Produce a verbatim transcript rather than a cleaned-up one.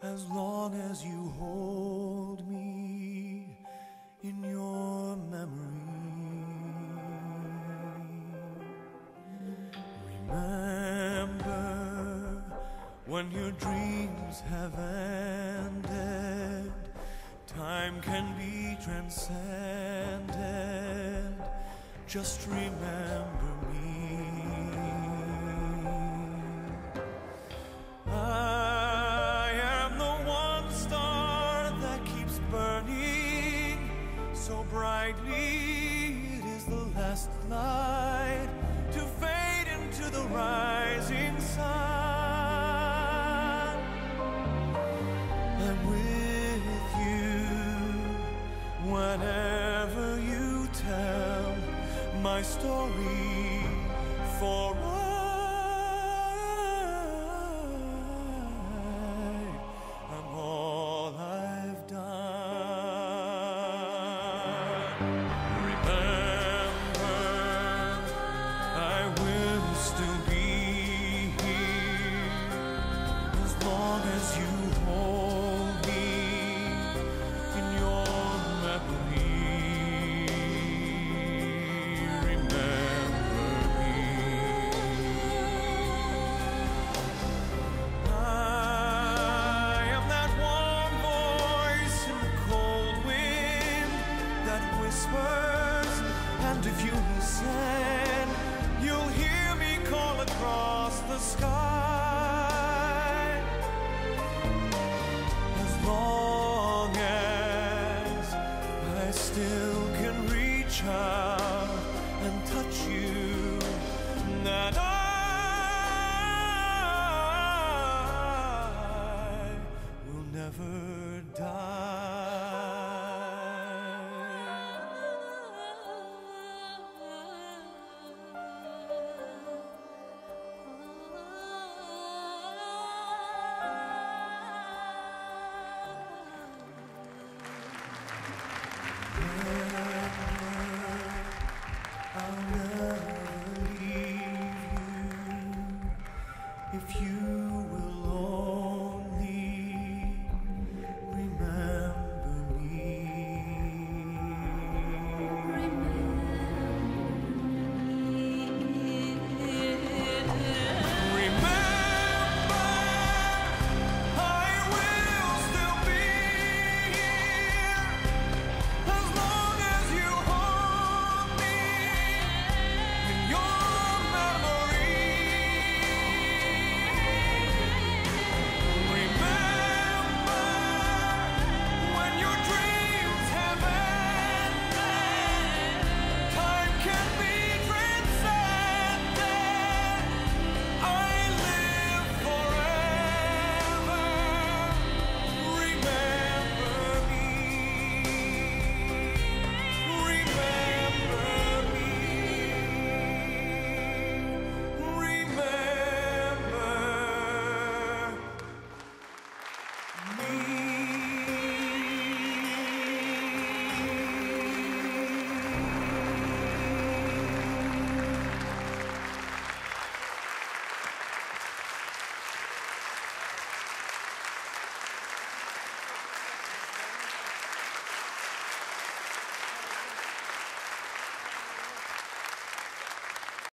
As long as you hold me in your memory, remember when your dreams have ended, time can be transcended. Just remember me. I It is the last light to fade into the rising sun. I'm with you whenever you tell my story forever. And if you listen, you'll hear me call across the sky. As long as I still can reach out and touch you, that I I will never